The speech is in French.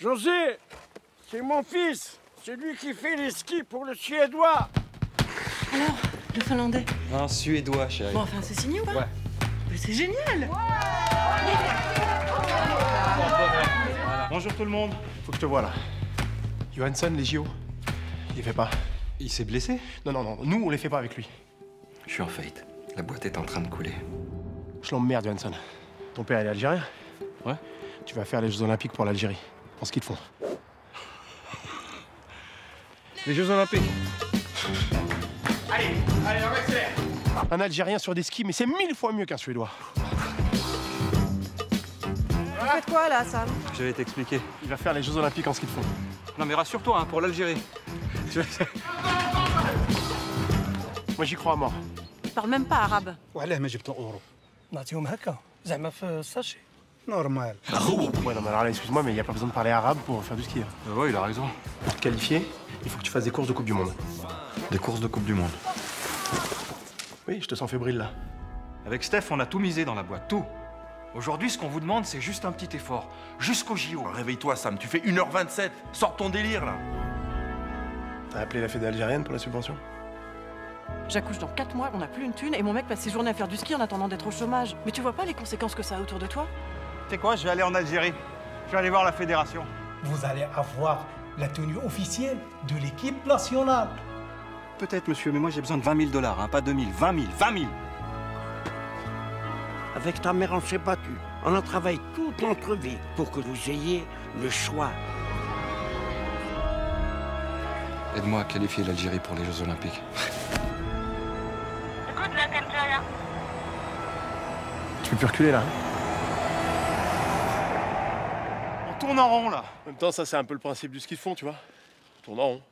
José, c'est mon fils, celui qui fait les skis pour le Suédois. Alors, le Finlandais. Un Suédois, chérie. Bon, enfin, c'est signé ou pas? Ouais. Mais c'est génial. Ouais. Bonjour tout le monde. Faut que je te voie là. Johansson, les JO, il les fait pas. Il s'est blessé? Non, non, non, nous on les fait pas avec lui. Je suis en faillite. La boîte est en train de couler. Je l'emmerde, Johansson. Ton père, il est algérien? Ouais. Tu vas faire les Jeux Olympiques pour l'Algérie. Pense qu'ils te font. Les Jeux Olympiques. Allez, allez, on accélère. Un Algérien sur des skis, mais c'est 1000 fois mieux qu'un Suédois. Vous faites quoi là, Sam? Je vais t'expliquer. Il va faire les Jeux Olympiques en ski de fond. Non mais rassure-toi, hein, pour l'Algérie. Moi j'y crois à mort. Il parle même pas arabe. Normal. Ouais, non, mais alors là, excuse-moi, mais il n'y a pas besoin de parler arabe pour faire du ski. Ouais, il a raison. Pour te qualifier, il faut que tu fasses des courses de Coupe du Monde. Des courses de Coupe du Monde. Oui, je te sens fébrile, là. Avec Steph, on a tout misé dans la boîte, tout. Aujourd'hui, ce qu'on vous demande, c'est juste un petit effort. Jusqu'au JO. Réveille-toi, Sam, tu fais 1h27. Sors ton délire, là. T'as appelé la fédé algérienne pour la subvention? J'accouche dans 4 mois, on n'a plus une thune, et mon mec passe ses journées à faire du ski en attendant d'être au chômage. Mais tu vois pas les conséquences que ça a autour de toi? Tu sais quoi, je vais aller en Algérie. Je vais aller voir la fédération. Vous allez avoir la tenue officielle de l'équipe nationale. Peut-être, monsieur, mais moi j'ai besoin de 20 000 $, hein, pas 2 000. 20 000. Avec ta mère, on s'est battu. On a travaillé toute notre vie pour que vous ayez le choix. Aide-moi à qualifier l'Algérie pour les Jeux Olympiques. Écoute, là, tu peux plus reculer, là. On tourne en rond, là. En même temps, ça, c'est un peu le principe du ski de fond, tu vois. On tourne en rond.